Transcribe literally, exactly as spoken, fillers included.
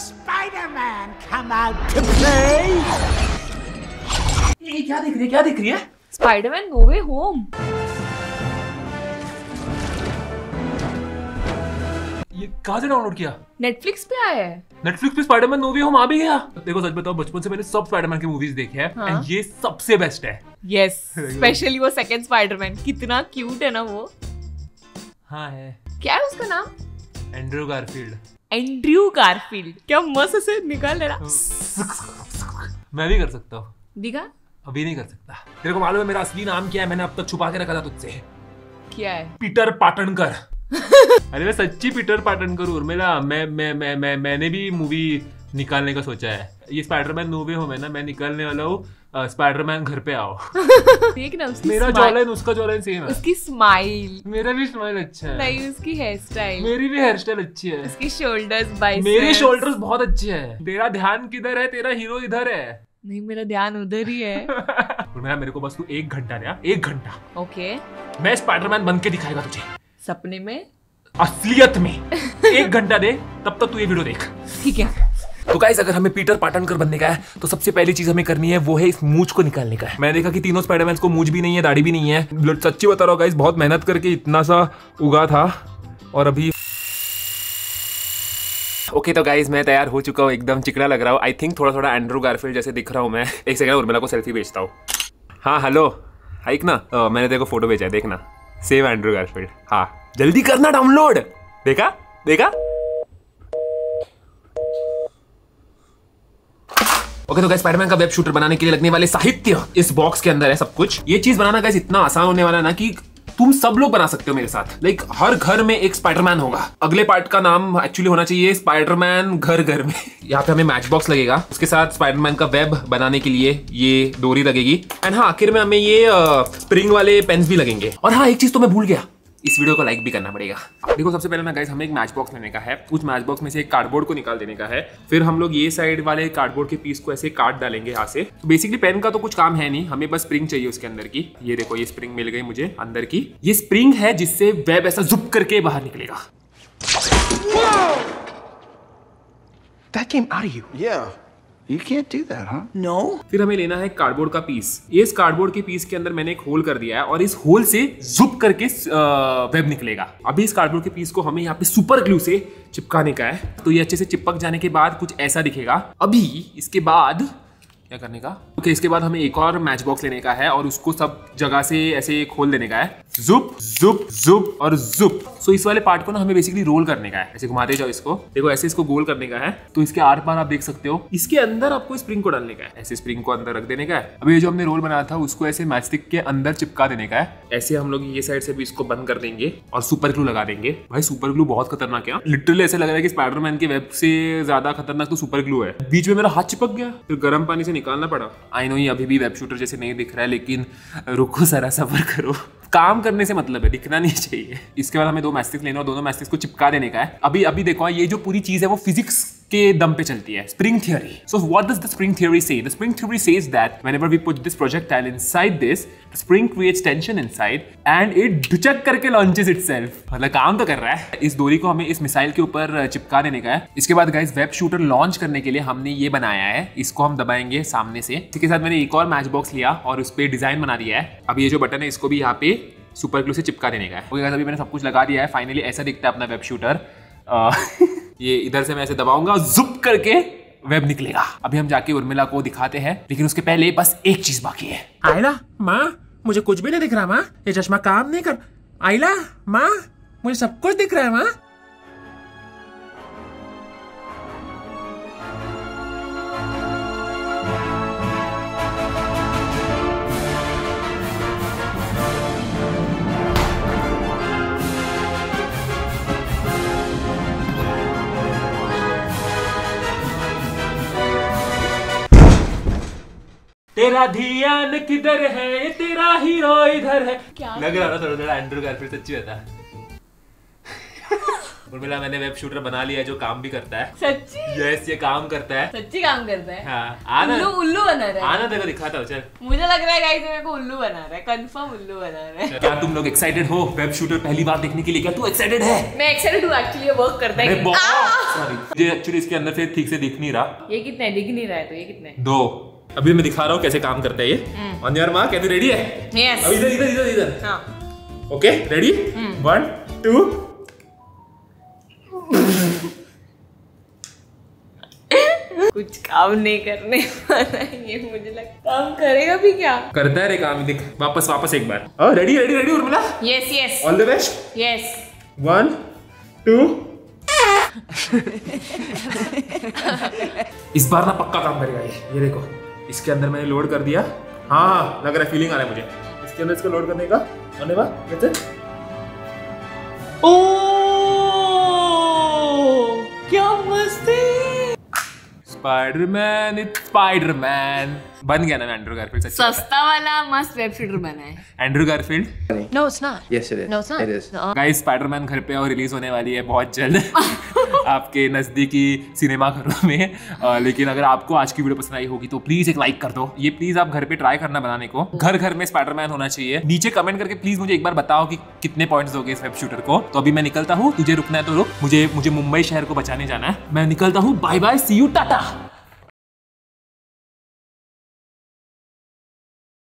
Spider-Man come out to play? ये क्या दिख रही है क्या दिख रही है? Spider-Man No Way Home. ये कहाँ से डाउनलोड किया? Netflix पे आया है. Netflix पे Spider-Man No Way Home आ भी गया. देखो सच बताओ बचपन से मैंने सब Spider-Man की मूवीज देखी है और हाँ? ये सबसे बेस्ट है. Yes, स्पेशली वो सेकंड Spider-Man कितना क्यूट है ना वो. हाँ है. क्या है उसका नाम? Andrew Garfield. एंड्रयू गारफील्ड क्या मस्त से निकाल ले रहा। मैं भी कर सकता हूँ। दिखा? अभी नहीं कर सकता। तेरे को मालूम है मेरा असली नाम क्या है? मैंने अब तक छुपा के रखा था तुझसे। क्या है? पीटर पाटनकर। अरे मैं सच्ची पीटर पाटनकर उर्मिला। मैं मैं मैं मैं मैंने भी मूवी निकालने का सोचा है। ये स्पाइडरमैन नो वे होम है ना, मैं निकालने वाला हूँ स्पाइडरमैन घर पे आओ। देख ना उसकी मेरा जॉलाइन उसका जॉलाइन सेम है। उसकी स्माइल मेरा भी स्माइल अच्छा है। नहीं उसकी हेयर स्टाइल मेरी भी हेयर स्टाइल अच्छी है। उसकी शोल्डर्स बाइसेप्स मेरे शोल्डर्स बहुत अच्छे हैं। तेरा ध्यान किधर है? तेरा हीरो इधर है। नहीं मेरा ध्यान उधर ही है। उर्मिला मेरे को बस तू एक घंटा दिया, एक घंटा ओके मैं स्पाइडरमैन बन के दिखाएगा तुझे सपने में असलियत में। एक घंटा दे तब तक तू ये वीडियो देख ठीक है। तो गाइस अगर हमें पीटर पाटनकर बनने का है तो सबसे पहली चीज हमें करनी है वो है इस मूंछ को निकालने का है। मैंने देखा कि तीनों स्पाइडरमैन को मूंछ भी नहीं है, दाढ़ी भी नहीं है। सच्ची बता रहा हूँ गाइस बहुत मेहनत करके इतना सा उगा था और अभी ओके okay, तो गाइस मैं तैयार हो चुका हूँ। एकदम चिकना लग रहा हूँ। आई थिंक थोड़ा थोड़ा एंड्रू गारफील्ड जैसे दिख रहा हूँ मैं। एक सेकंड उर्मिला को सेल्फी भेजता हूँ। हाँ हेलो हाइक ना आ, मैंने तेरे को फोटो भेजा है देखना सेम एंड्रू गारफील्ड। हाँ जल्दी करना डाउनलोड। देखा देखा ओके okay, तो गाइस स्पाइडरमैन का वेब शूटर बनाने के लिए लगने वाले साहित्य इस बॉक्स के अंदर है सब कुछ। ये चीज बनाना गाइस इतना आसान होने वाला है ना कि तुम सब लोग बना सकते हो मेरे साथ। लाइक हर घर में एक स्पाइडरमैन होगा। अगले पार्ट का नाम एक्चुअली होना चाहिए स्पाइडरमैन घर घर में। यहाँ पे हमें मैच बॉक्स लगेगा, उसके साथ स्पाइडरमैन का वेब बनाने के लिए ये डोरी लगेगी एंड हाँ आखिर में हमें ये स्प्रिंग वाले पेन्स भी लगेंगे। और हाँ एक चीज तो मैं भूल गया, इस वीडियो को लाइक भी करना पड़ेगा। देखो सबसे पहले ना गाइस हमें एक मैच बॉक्स लेने का है, उस मैच बॉक्स में से एक कार्डबोर्ड को निकाल देने का है। फिर हम लोग ये साइड वाले कार्डबोर्ड के पीस को ऐसे काट डालेंगे यहाँ से। तो बेसिकली पेन का तो कुछ काम है नहीं, हमें बस स्प्रिंग चाहिए उसके अंदर की। ये देखो ये स्प्रिंग मिल गई मुझे अंदर की। ये स्प्रिंग है जिससे वेब ऐसा जुप करके बाहर निकलेगा। You can't do that, huh? No. फिर हमें लेना है कार्डबोर्ड का पीस। इस कार्डबोर्ड के पीस के अंदर मैंने एक होल कर दिया है और इस होल से ज़ुप करके वेब निकलेगा। अभी इस कार्डबोर्ड के पीस को हमें यहाँ पे सुपर ग्लू से चिपकाने का है। तो ये अच्छे से चिपक जाने के बाद कुछ ऐसा दिखेगा। अभी इसके बाद क्या करने का? ओके okay, इसके बाद हमें एक और मैच बॉक्स लेने का है और उसको सब जगह से ऐसे खोल देने का है। ज़ुप ज़ुप ज़ुप और ज़ुप। सो इस वाले पार्ट को ना हमें बेसिकली रोल करने का है। ऐसे घुमाते जाओ इसको, देखो ऐसे इसको गोल करने का है। तो इसके आर पार आप देख सकते हो। इसके अंदर आपको स्प्रिंग को डालने का है, ऐसे स्प्रिंग को अंदर रख देने का है। अभी जो हमने रोल बनाया था उसको ऐसे मैचस्टिक के अंदर चिपका देने का है। ऐसे हम लोग ये साइड से भी इसको बंद कर देंगे और सुपर ग्लू लगा देंगे। भाई सुपर ग्लू बहुत खतरनाक है, लिटरली ऐसे लग रहा है कि स्पाइडरमैन के वेब से ज्यादा खतरनाक तो सुपर ग्लू है। बीच में मेरा हाथ चिपक गया फिर गर्म पानी से निकालना पड़ा। आई नो ये अभी भी वेब शूटर जैसे नहीं दिख रहा है लेकिन रुको सारा सब्र करो, काम करने से मतलब है, दिखना नहीं चाहिए। इसके बाद हमें दो मैस्टिक्स लेने और दोनों मैस्टिक्स को चिपका देने का है। अभी अभी देखो ये जो पूरी चीज है वो फिजिक्स के दम पे चलती है, spring theory. So what does the spring theory say? The spring theory says that whenever we put this projectile inside this, the spring creates tension inside and it ढुचक करके लॉन्चेस इटसेल्फ। मतलब काम तो कर रहा है। इस डोरी को हमें इस मिसाइल के ऊपर चिपका देने का है। इसके बाद गाइस वेब शूटर लॉन्च करने के लिए हमने ये बनाया है, इसको हम दबाएंगे सामने से। इसके साथ मैंने एक और मैच बॉक्स लिया और उस पर डिजाइन बना दिया है। अब ये जो बटन है इसको भी यहाँ पे सुपर ग्लू से चिपका देने का है। ओके गाइस अभी मैंने सब कुछ लगा दिया है। फाइनली ऐसा दिखता है अपना वेब शूटर। ये इधर से मैं ऐसे दबाऊंगा ज़ुप करके वेब निकलेगा। अभी हम जाके उर्मिला को दिखाते हैं लेकिन उसके पहले बस एक चीज बाकी है। आइला माँ मुझे कुछ भी नहीं दिख रहा माँ, ये चश्मा काम नहीं कर। आइला माँ मुझे सब कुछ दिख रहा है माँ। तेरा ध्यान किधर है, तेरा हीरो इधर है। क्या लग रहा था थोड़ा थोड़ा एंड्रू गारफील्ड सच्ची होता। उर्मिला मैंने वेब शूटर बना लिया है जो काम भी करता है। सच्ची? यस, ये काम करता है। सच्ची काम करता है। हाँ, आना उल्लू, उल्लू बना रहा है। आना देखो दिखाता हूँ, चल। मुझे लग रहा है गाइस मेरे को उल्लू बना रहा है, कंफर्म उल्लू बना रहा है। क्या तुम लोग एक्साइटेड हो वेब शूटर पहली बार देखने के लिए? क्या तू एक्साइटेड है? मैं एक्साइटेड हूँ एक्चुअली, वर्क करता है। मुझे एक्चुअली इसके अंदर से ठीक से दिख नहीं रहा। ये कितना है? दिख नहीं रहा है तो ये कितना है? दो। अभी मैं दिखा रहा हूँ कैसे काम करता है ये। ऑन योर मार्क, कैसे रेडी है? यस। अब इधर इधर इधर इधर। हां। Okay, ready? One two. कुछ काम नहीं करने वाला ये, मुझे लगता। काम करेगा भी क्या? करता है रे काम, दिख। वापस वापस एक बार। ओ ready ready ready Urmila? Yes yes. All the best. Yes. One two. इस बार ना पक्का काम करेगा ये। ये देखो, इसके अंदर मैंने लोड कर दिया। हाँ, लग रहा है फीलिंग आ रहा है मुझे इसके अंदर। इसको लोड करने का आने वाह। ओ क्या मस्त है। स्पाइडरमैन इज स्पाइडरमैन बन गया ना मैं, एंड्रू गारफील्ड। सस्ता वाला मस्त वेब शूटर बना है Andrew Garfield. No it's not. Yes it is. No it's not. It is. Guys, Spiderman घर पे और रिलीज होने वाली है बहुत जल्द आपके नजदीकी सिनेमाघरों में। आ, लेकिन अगर आपको आज की वीडियो पसंद आई होगी तो प्लीज एक लाइक कर दो। ये प्लीज आप घर पे ट्राई करना बनाने को। घर घर में स्पाइडरमैन होना चाहिए। नीचे कमेंट करके प्लीज मुझे एक बार बताओ कि कितने पॉइंट्स दोगे इस वेब शूटर को। तो अभी मैं निकलता हूँ, तुझे रुकना है तो रुक। मुझे मुझे मुंबई शहर को बचाने जाना है। मैं निकलता हूँ, bye bye, see you, Tata.